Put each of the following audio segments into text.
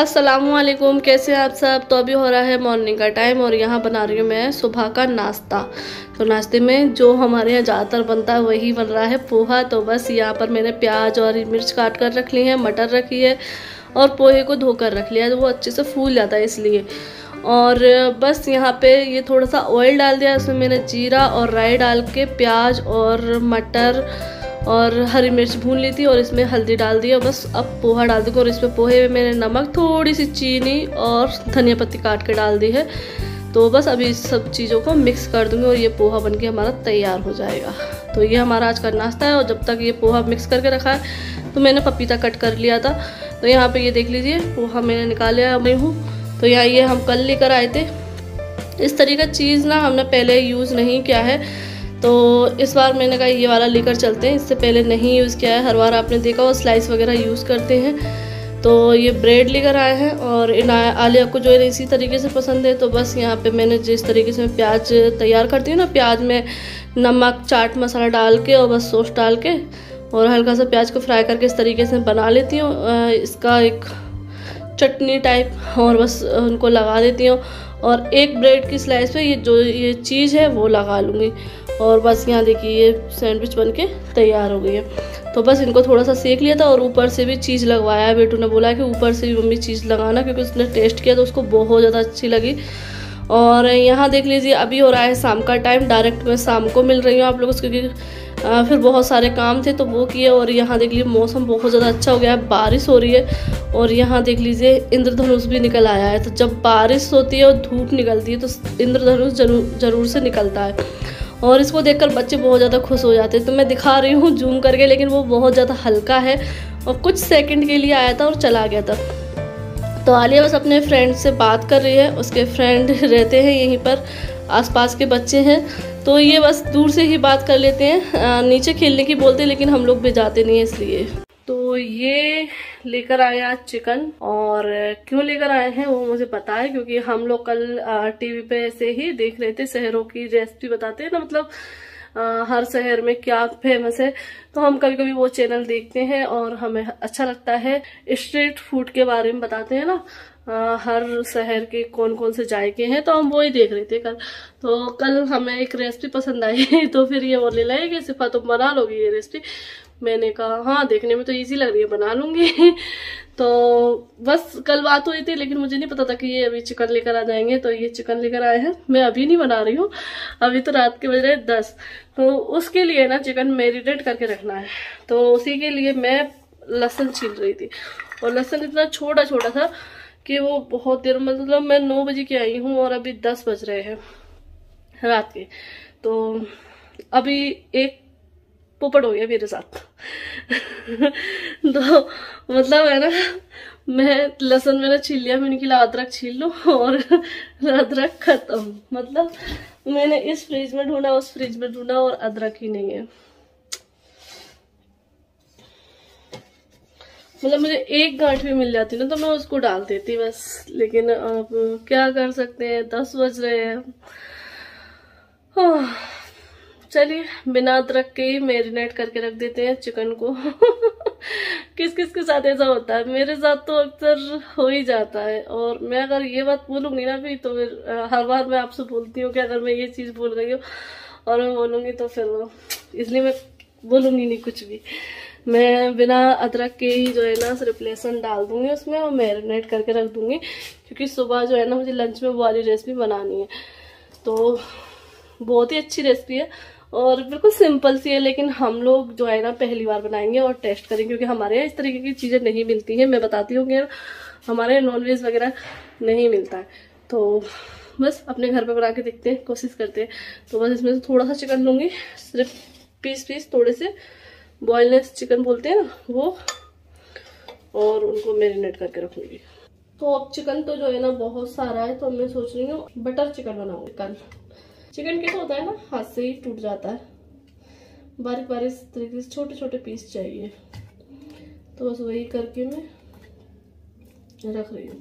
अस्सलामुअलैकुम, कैसे हैं आप सब। तो अभी हो रहा है मॉर्निंग का टाइम और यहाँ बना रही हूँ मैं सुबह का नाश्ता। तो नाश्ते में जो हमारे यहाँ ज़्यादातर बनता है वही बन रहा है पोहा। तो बस यहाँ पर मैंने प्याज और मिर्च काट कर रख ली है, मटर रखी है और पोहे को धोकर रख लिया, तो वो अच्छे से फूल जाता है इसलिए। और बस यहाँ पे ये थोड़ा सा ऑयल डाल दिया, उसमें मैंने जीरा और राई डाल के प्याज और मटर और हरी मिर्च भून ली थी और इसमें हल्दी डाल दी और बस अब पोहा डाल दूँगी। और इसमें पोहे में मैंने नमक, थोड़ी सी चीनी और धनिया पत्ती काट के डाल दी है। तो बस अभी सब चीज़ों को मिक्स कर दूँगी और ये पोहा बनके हमारा तैयार हो जाएगा। तो ये हमारा आज का नाश्ता है। और जब तक ये पोहा मिक्स करके रखा है तो मैंने पपीता कट कर लिया था। तो यहाँ पे ये देख लीजिए पोहा मैंने निकाला मैं हूँ। तो यहाँ ये हम कल लेकर आए थे। इस तरीके का चीज़ ना हमने पहले यूज़ नहीं किया है, तो इस बार मैंने कहा ये वाला लेकर चलते हैं। इससे पहले नहीं यूज़ किया है, हर बार आपने देखा वो स्लाइस वगैरह यूज़ करते हैं। तो ये ब्रेड लेकर आए हैं और इन आलिया को जो है इसी तरीके से पसंद है। तो बस यहाँ पे मैंने जिस तरीके से मैं प्याज तैयार करती हूँ ना, प्याज में नमक, चाट मसाला डाल के और बस सॉस डाल के और हल्का सा प्याज को फ्राई करके इस तरीके से बना लेती हूँ, इसका एक चटनी टाइप, और बस उनको लगा देती हूँ। और एक ब्रेड की स्लाइस पे ये चीज़ है वो लगा लूँगी। और बस यहाँ देखिए ये सैंडविच बनके तैयार हो गई है। तो बस इनको थोड़ा सा सेक लिया था और ऊपर से भी चीज़ लगवाया। बेटू ने बोला कि ऊपर से भी मम्मी चीज़ लगाना, क्योंकि उसने टेस्ट किया तो उसको बहुत ज़्यादा अच्छी लगी। और यहाँ देख लीजिए अभी हो रहा है शाम का टाइम, डायरेक्ट मैं शाम को मिल रही हूँ आप लोगों से, क्योंकि फिर बहुत सारे काम थे तो वो किए। और यहाँ देख लीजिए मौसम बहुत ज़्यादा अच्छा हो गया है, बारिश हो रही है। और यहाँ देख लीजिए इंद्रधनुष भी निकल आया है। तो जब बारिश होती है और धूप निकलती है तो इंद्रधनुष ज़रूर से निकलता है। और इसको देखकर बच्चे बहुत ज़्यादा खुश हो जाते हैं। तो मैं दिखा रही हूँ जूम करके, लेकिन वो बहुत ज़्यादा हल्का है और कुछ सेकंड के लिए आया था और चला गया था। तो आलिया बस अपने फ्रेंड से बात कर रही है, उसके फ्रेंड रहते हैं यहीं पर, आसपास के बच्चे हैं, तो ये बस दूर से ही बात कर लेते हैं। नीचे खेलने की बोलते हैं लेकिन हम लोग भिजाते नहीं हैं इसलिए। तो ये लेकर आए आज चिकन, और क्यों लेकर आए हैं वो मुझे पता है, क्योंकि हम लोग कल टीवी पे ऐसे ही देख रहे थे, शहरों की रेसिपी बताते हैं ना, मतलब हर शहर में क्या फेमस है। तो हम कभी कभी वो चैनल देखते हैं और हमें अच्छा लगता है, स्ट्रीट फूड के बारे में बताते हैं ना, हर शहर के कौन कौन से जायके हैं। तो हम वो ही देख रहे थे कल। तो कल हमें एक रेसिपी पसंद आई तो फिर ये बोलने लगे कि सिफा तुम बना लोगी ये रेसिपी। मैंने कहा हाँ, देखने में तो इजी लग रही है, बना लूँगी। तो बस कल बात हुई थी, लेकिन मुझे नहीं पता था कि ये अभी चिकन लेकर आ जाएंगे। तो ये चिकन लेकर आए हैं, मैं अभी नहीं बना रही हूँ, अभी तो रात के बज रहे 10। तो उसके लिए ना चिकन मैरिनेट करके रखना है, तो उसी के लिए मैं लहसुन छील रही थी। और लहसुन इतना छोटा छोटा था कि वो बहुत देर, मतलब मैं 9 बजे की आई हूँ और अभी 10 बज रहे हैं रात के। तो अभी एक पोपट हो गया मेरे साथ तो मतलब है ना, मैं लहसुन मैंने छील लिया, मैंने कहा अदरक छील लो, और अदरक खत्म। मतलब मैंने इस फ्रिज में ढूंढा, उस फ्रिज में ढूंढा और अदरक ही नहीं है। मतलब मुझे एक गांठ भी मिल जाती ना तो मैं उसको डाल देती बस, लेकिन अब क्या कर सकते हैं, 10 बज रहे हैं। चलिए बिना अदरक के ही मैरिनेट करके रख देते हैं चिकन को किस किस के साथ ऐसा होता है, मेरे साथ तो अक्सर हो ही जाता है। और मैं अगर ये बात बोलूंगी ना भी तो फिर हर बार मैं आपसे बोलती हूँ कि अगर मैं ये चीज़ बोल रही हूँ और मैं बोलूँगी तो फिर, इसलिए मैं बोलूँगी नहीं कुछ भी। मैं बिना अदरक के ही जो है ना सिर्फ लहसुन डाल दूंगी उसमें और मैरिनेट करके रख दूंगी, क्योंकि सुबह जो है ना मुझे लंच में वो वाली रेसिपी बनानी है। तो बहुत ही अच्छी रेसिपी है और बिल्कुल सिंपल सी है, लेकिन हम लोग जो है ना पहली बार बनाएंगे और टेस्ट करेंगे, क्योंकि हमारे यहाँ इस तरीके की चीज़ें नहीं मिलती हैं। मैं बताती हूँ कि हमारे नॉनवेज वगैरह नहीं मिलता है, तो बस अपने घर पर बना के देखते हैं, कोशिश करते हैं। तो बस इसमें से थोड़ा सा चिकन लूँगी, सिर्फ पीस थोड़े से बॉयललेस चिकन बोलते हैं ना वो, और उनको मैरिनेट करके रखूँगी। तो अब चिकन तो जो है ना बहुत सारा है, तो मैं सोच रही हूँ बटर चिकन बनाऊँगी। चिकन कैसा होता है ना, हाथ से ही टूट जाता है, बारीक बारीक तरीके से छोटे छोटे पीस चाहिए। तो बस वही करके मैं रख रही हूँ।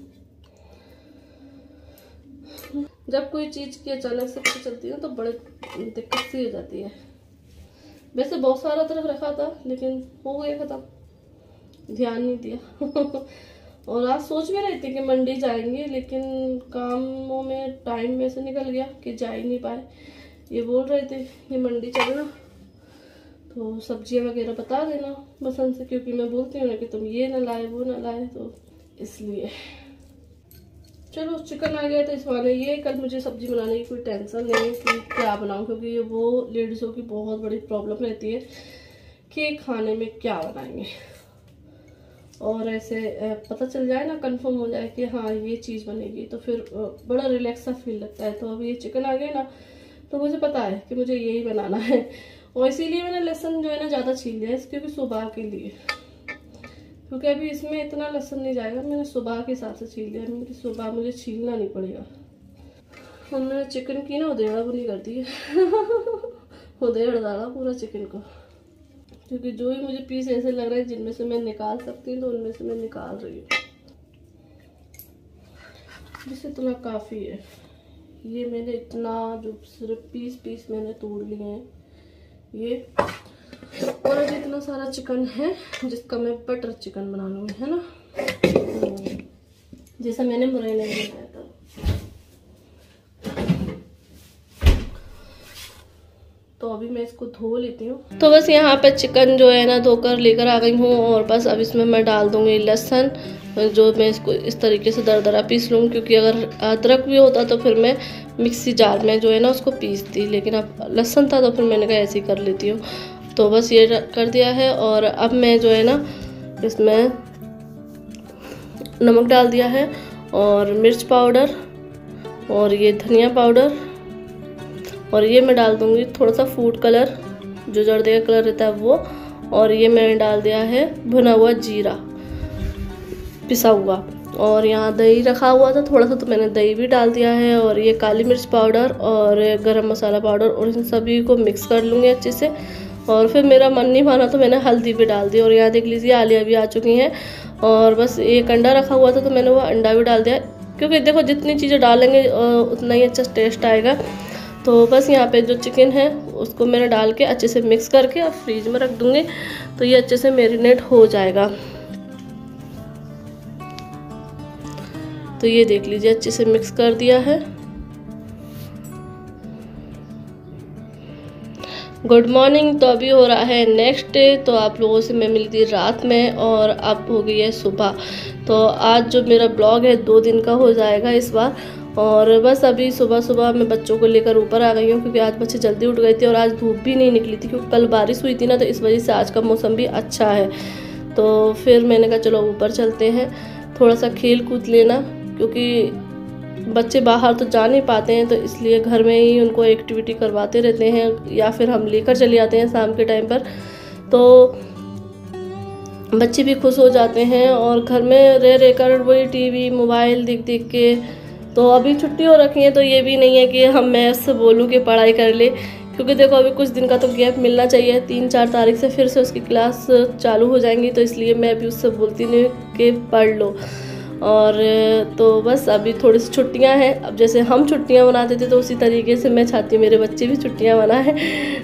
जब कोई चीज़ की अचानक से पता चलती है तो बड़े दिक्कत सी हो जाती है। वैसे बहुत सारा तरफ रखा था लेकिन हो गया खत्म, ध्यान नहीं दिया और आज सोच में रहती कि मंडी जाएंगे, लेकिन कामों में टाइम वैसे निकल गया कि जा ही नहीं पाए। ये बोल रहे थे कि मंडी चलना, तो सब्जियां वगैरह बता देना बसंत से, क्योंकि मैं बोलती हूँ ना कि तुम ये ना लाए वो ना लाए, तो इसलिए। चलो चिकन आ गया तो इस बहाने ये कल मुझे सब्जी बनाने की कोई टेंशन नहीं है कि क्या बनाऊँ, क्योंकि ये वो लेडीज़ों की बहुत बड़ी प्रॉब्लम रहती है कि खाने में क्या बनाएंगे, और ऐसे पता चल जाए ना, कंफर्म हो जाए कि हाँ ये चीज़ बनेगी, तो फिर बड़ा रिलैक्स सा फील लगता है। तो अब ये चिकन आ गया ना, तो मुझे पता है कि मुझे यही बनाना है, और इसीलिए मैंने लहसुन जो है ना ज़्यादा छील लिया, क्योंकि सुबह के लिए, क्योंकि अभी इसमें इतना लहसुन नहीं जाएगा, मैंने सुबह के हिसाब से छील लिया, क्योंकि सुबह मुझे छीलना नहीं पड़ेगा। और मैंने चिकन की ना उधेड़ा वो नहीं करती है उधेड़ डाला पूरा चिकन को, क्योंकि जो ही मुझे पीस ऐसे लग रहे हैं जिनमें से मैं निकाल सकती हूँ, तो उनमें से मैं निकाल रही हूँ, जिससे इतना काफ़ी है। ये मैंने इतना जो सिर्फ पीस मैंने तोड़ लिए हैं ये, और अभी इतना सारा चिकन है जिसका मैं बटर चिकन बना लूँगी, है ना, जैसा मैंने मुरैना नहीं बनाया था। तो अभी मैं इसको धो लेती हूँ। तो बस यहाँ पे चिकन जो है ना धोकर लेकर आ गई हूँ, और बस अब इसमें मैं डाल दूँगी लहसुन, जो मैं इसको इस तरीके से दरदरा पीस लूँ, क्योंकि अगर अदरक भी होता तो फिर मैं मिक्सी जार में जो है ना उसको पीसती, लेकिन अब लहसुन था तो फिर मैंने कहा ऐसे ही कर लेती हूँ। तो बस ये कर दिया है, और अब मैं जो है ना इसमें नमक डाल दिया है, और मिर्च पाउडर, और ये धनिया पाउडर, और ये मैं डाल दूँगी थोड़ा सा फूड कलर, जो जर्दे का कलर रहता है वो, और ये मैंने डाल दिया है भुना हुआ जीरा पिसा हुआ, और यहाँ दही रखा हुआ था थोड़ा सा, तो मैंने दही भी डाल दिया है, और ये काली मिर्च पाउडर और गरम मसाला पाउडर, और इन सभी को मिक्स कर लूँगी अच्छे से। और फिर मेरा मन नहीं माना तो मैंने हल्दी भी डाल दी, और यहाँ देख लीजिए आलिया भी आ चुकी हैं। और बस एक अंडा रखा हुआ था तो मैंने वो अंडा भी डाल दिया, क्योंकि देखो जितनी चीज़ें डालेंगे उतना ही अच्छा टेस्ट आएगा। तो बस यहाँ पे जो चिकन है उसको मैंने डाल के अच्छे से मिक्स करके अब फ्रीज में रख दूँगी, तो ये अच्छे से मैरिनेट हो जाएगा। तो ये देख लीजिए अच्छे से मिक्स कर दिया है। Good morning. तो अभी हो रहा है नेक्स्ट डे, तो आप लोगों से मैं मिलती रात में, और अब हो गई है सुबह। तो आज जो मेरा ब्लॉग है 2 दिन का हो जाएगा इस बार। और बस अभी सुबह सुबह मैं बच्चों को लेकर ऊपर आ गई हूँ, क्योंकि आज बच्चे जल्दी उठ गए थे, और आज धूप भी नहीं निकली थी, क्योंकि कल बारिश हुई थी ना, तो इस वजह से आज का मौसम भी अच्छा है। तो फिर मैंने कहा चलो ऊपर चलते हैं, थोड़ा सा खेल कूद लेना, क्योंकि बच्चे बाहर तो जा नहीं पाते हैं, तो इसलिए घर में ही उनको एक्टिविटी करवाते रहते हैं, या फिर हम लेकर चले जाते हैं शाम के टाइम पर, तो बच्चे भी खुश हो जाते हैं। और घर में रह कर वही टीवी मोबाइल देख देख के, तो अभी छुट्टी हो रखी है, तो ये भी नहीं है कि हम मैं उससे बोलूँ कि पढ़ाई कर ले, क्योंकि देखो अभी कुछ दिन का तो गैप मिलना चाहिए, 3-4 तारीख से फिर से उसकी क्लास चालू हो जाएंगी, तो इसलिए मैं अभी उससे बोलती नहीं कि पढ़ लो। और तो बस अभी थोड़ी सी छुट्टियां हैं, अब जैसे हम छुट्टियां मनाते थे तो उसी तरीके से मैं चाहती हूँ मेरे बच्चे भी छुट्टियां मनाएं।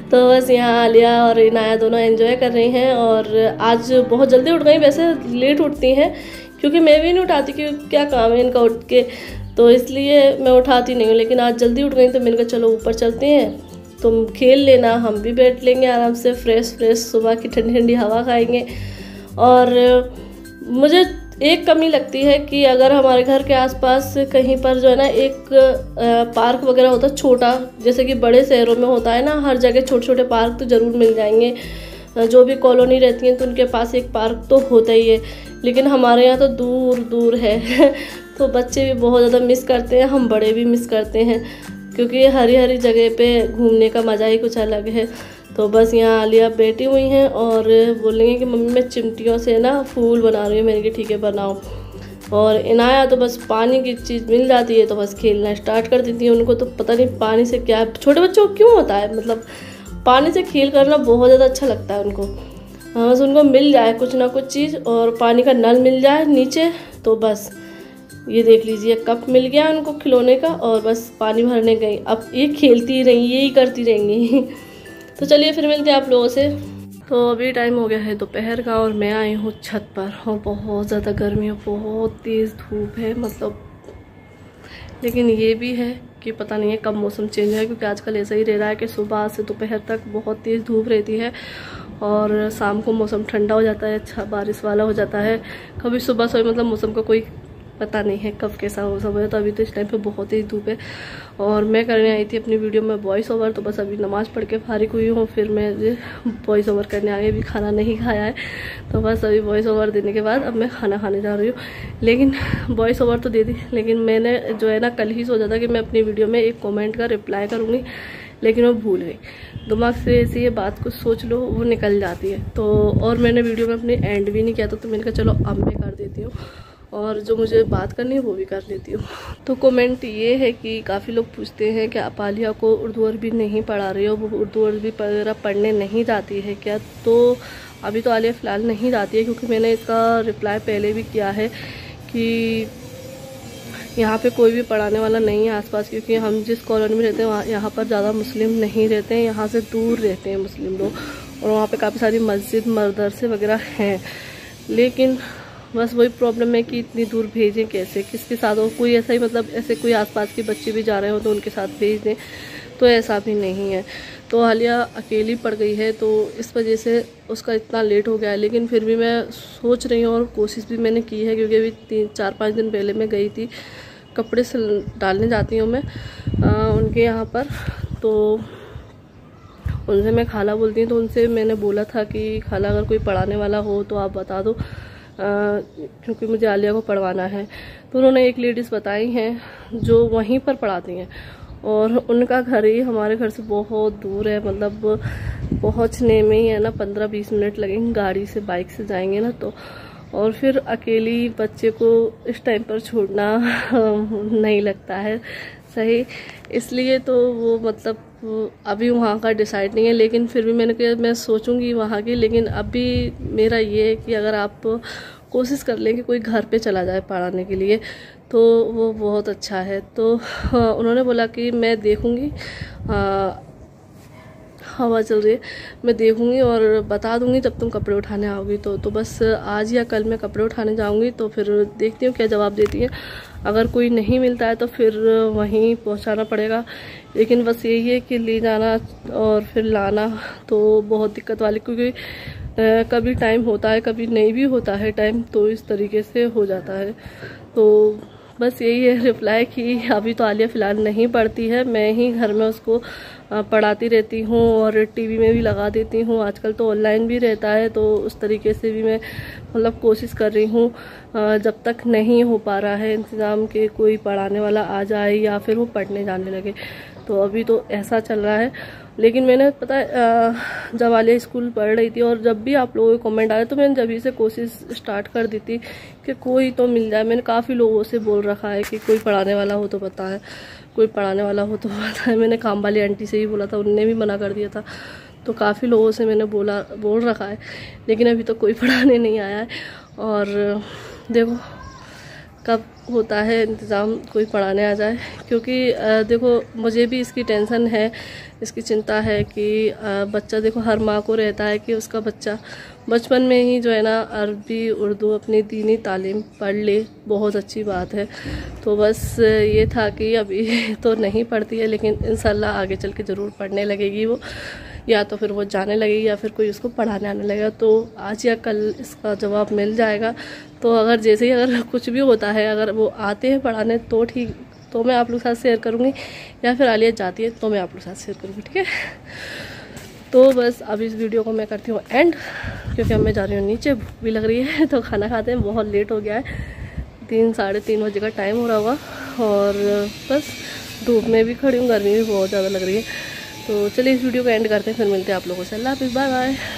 तो बस यहाँ आलिया और इनाया दोनों एंजॉय कर रही हैं, और आज बहुत जल्दी उठ गई, वैसे लेट उठती हैं, क्योंकि मैं भी नहीं उठाती, क्योंकि क्या काम है इनका उठ के, तो इसलिए मैं उठाती नहीं हूँ, लेकिन आज जल्दी उठ गई, तो मैंने कहा चलो ऊपर चलते हैं, तुम खेल लेना, हम भी बैठ लेंगे आराम से, फ्रेश सुबह की ठंडी ठंडी हवा खाएँगे। और मुझे एक कमी लगती है कि अगर हमारे घर के आसपास कहीं पर जो है ना एक पार्क वगैरह होता छोटा, जैसे कि बड़े शहरों में होता है ना हर जगह छोटे छोटे पार्क तो ज़रूर मिल जाएंगे, जो भी कॉलोनी रहती है तो उनके पास एक पार्क तो होता ही है, लेकिन हमारे यहाँ तो दूर दूर है तो बच्चे भी बहुत ज़्यादा मिस करते हैं, हम बड़े भी मिस करते हैं, क्योंकि हरी हरी जगह पे घूमने का मज़ा ही कुछ अलग है। तो बस यहाँ आलिया बैठी हुई हैं और बोलेंगे कि मम्मी मैं चिमटियों से ना फूल बना रही हूँ, मैंने कहा ठीक है बनाओ। और इनाया तो बस पानी की चीज़ मिल जाती है तो बस खेलना स्टार्ट कर देती है, उनको तो पता नहीं पानी से क्या, छोटे बच्चों को क्यों होता है, मतलब पानी से खेल करना बहुत ज़्यादा अच्छा लगता है उनको, बस उनको मिल जाए कुछ ना कुछ चीज़, और पानी का नल मिल जाए नीचे, तो बस ये देख लीजिए कप मिल गया उनको खिलौने का, और बस पानी भरने गई, अब ये खेलती रही यही करती रहेंगी। तो चलिए फिर मिलते हैं आप लोगों से। तो अभी टाइम हो गया है दोपहर का और मैं आई हूँ छत पर। और बहुत ज़्यादा गर्मी है, बहुत तेज़ धूप है मतलब। लेकिन ये भी है कि पता नहीं है कब मौसम चेंज है, क्योंकि आजकल ऐसा ही रह रहा है कि सुबह से दोपहर तक बहुत तेज़ धूप रहती है और शाम को मौसम ठंडा हो जाता है, अच्छा बारिश वाला हो जाता है। कभी सुबह से मतलब मौसम का कोई पता नहीं है कब कैसा मौसम है। तो अभी तो इस टाइम पे बहुत तेज़ धूप है और मैं करने आई थी अपनी वीडियो में वॉइस ओवर। तो बस अभी नमाज़ पढ़ के फारिग हुई हूँ, फिर मैं वॉइस ओवर करने आई। अभी खाना नहीं खाया है तो बस अभी वॉइस ओवर देने के बाद अब मैं खाना खाने जा रही हूँ। लेकिन वॉइस ओवर तो दे दी, लेकिन मैंने जो है ना कल ही सोचा था कि मैं अपनी वीडियो में एक कॉमेंट का रिप्लाई करूँगी, लेकिन वो भूल गई। दिमाग से ऐसी ये बात कुछ सोच लो वो निकल जाती है। तो और मैंने वीडियो में अपनी एंड भी नहीं किया था, तो मैंने कहा चलो अब मैं कर देती हूँ और जो मुझे बात करनी है वो भी कर लेती हूँ। तो कमेंट ये है कि काफ़ी लोग पूछते हैं कि आप आलिया को उर्दू अरबी नहीं पढ़ा रही हो, वो उर्दू अरबी वगैरह पढ़ने नहीं जाती है क्या? तो अभी तो आलिया फ़िलहाल नहीं जाती है, क्योंकि मैंने इसका रिप्लाई पहले भी किया है कि यहाँ पे कोई भी पढ़ाने वाला नहीं है आसपास, क्योंकि हम जिस कॉलोनी में रहते हैं वहाँ यहाँ पर ज़्यादा मुस्लिम नहीं रहते हैं, यहाँ से दूर रहते हैं मुस्लिम लोग। और वहाँ पर काफ़ी सारी मस्जिद मदरसे वगैरह हैं, लेकिन बस वही प्रॉब्लम है कि इतनी दूर भेजें कैसे, किसके साथ। और कोई ऐसा ही मतलब ऐसे कोई आसपास के बच्चे भी जा रहे हो तो उनके साथ भेज दें, तो ऐसा भी नहीं है। तो आलिया अकेली पड़ गई है, तो इस वजह से उसका इतना लेट हो गया है। लेकिन फिर भी मैं सोच रही हूँ और कोशिश भी मैंने की है, क्योंकि अभी 3-4-5 दिन पहले मैं गई थी कपड़े डालने जाती हूँ मैं उनके यहाँ पर। तो उनसे मैं खाला बोलती हूँ, तो उनसे मैंने बोला था कि खाला अगर कोई पढ़ाने वाला हो तो आप बता दो, क्योंकि मुझे आलिया को पढ़वाना है। तो उन्होंने एक लेडीज़ बताई हैं जो वहीं पर पढ़ाती हैं, और उनका घर ही हमारे घर से बहुत दूर है, मतलब पहुंचने में ही है ना 15-20 मिनट लगेंगे, गाड़ी से बाइक से जाएंगे ना। तो और फिर अकेली बच्चे को इस टाइम पर छोड़ना नहीं लगता है सही, इसलिए तो वो मतलब अभी वहाँ का डिसाइड नहीं है। लेकिन फिर भी मैंने कहा मैं सोचूंगी वहाँ की, लेकिन अभी मेरा ये है कि अगर आप कोशिश कर लें कि कोई घर पे चला जाए पढ़ाने के लिए तो वो बहुत अच्छा है। तो उन्होंने बोला कि मैं देखूँगी, हवा चल रही है, मैं देखूँगी और बता दूँगी जब तुम कपड़े उठाने आओगी। तो बस आज या कल मैं कपड़े उठाने जाऊँगी, तो फिर देखती हूँ क्या जवाब देती है। अगर कोई नहीं मिलता है तो फिर वहीं पहुंचाना पड़ेगा, लेकिन बस यही है कि ले जाना और फिर लाना तो बहुत दिक्कत वाली, क्योंकि कभी टाइम होता है कभी नहीं भी होता है टाइम, तो इस तरीके से हो जाता है। तो बस यही है रिप्लाई कि अभी तो आलिया फ़िलहाल नहीं पढ़ती है, मैं ही घर में उसको पढ़ाती रहती हूँ और टीवी में भी लगा देती हूँ। आजकल तो ऑनलाइन भी रहता है, तो उस तरीके से भी मैं मतलब कोशिश कर रही हूँ। जब तक नहीं हो पा रहा है इंतज़ाम के कोई पढ़ाने वाला आ जाए या फिर वो पढ़ने जाने लगे, तो अभी तो ऐसा चल रहा है। लेकिन मैंने पता है जब आलिया स्कूल पढ़ रही थी और जब भी आप लोगों के कमेंट आए तो मैंने जब ही से कोशिश स्टार्ट कर दी थी कि कोई तो मिल जाए। मैंने काफ़ी लोगों से बोल रखा है कि कोई पढ़ाने वाला हो तो बताएं, कोई पढ़ाने वाला हो तो बताएं। मैंने काम वाली आंटी से ही बोला था, उनने भी मना कर दिया था। तो काफ़ी लोगों से मैंने बोल रखा है, लेकिन अभी तक तो कोई पढ़ाने नहीं आया है। और देखो कब होता है इंतज़ाम, कोई पढ़ाने आ जाए, क्योंकि देखो मुझे भी इसकी टेंशन है, इसकी चिंता है कि बच्चा देखो हर माँ को रहता है कि उसका बच्चा बचपन में ही जो है ना अरबी उर्दू अपनी दीनी तालीम पढ़ ले, बहुत अच्छी बात है। तो बस ये था कि अभी तो नहीं पढ़ती है, लेकिन इंशाल्लाह आगे चल के ज़रूर पढ़ने लगेगी वो, या तो फिर वो जाने लगेगी या फिर कोई उसको पढ़ाने आने लगेगा। तो आज या कल इसका जवाब मिल जाएगा। तो अगर जैसे ही अगर कुछ भी होता है, अगर वो आते हैं पढ़ाने तो ठीक, तो मैं आप लोग के साथ शेयर करूँगी, या फिर आलिया जाती है तो मैं आप लोग के साथ शेयर करूँगी, ठीक है। तो बस अब इस वीडियो को मैं करती हूँ एंड, क्योंकि अब मैं जा रही हूँ नीचे, भूख भी लग रही है तो खाना खाते हैं। बहुत लेट हो गया है, 3-3:30 बजे का टाइम हो रहा होगा, और बस धूप में भी खड़ी हूँ, गर्मी भी बहुत ज़्यादा लग रही है। तो चलिए इस वीडियो को एंड करते हैं, फिर मिलते हैं आप लोगों से। अल्लाह हाफिज़, बाय बाय।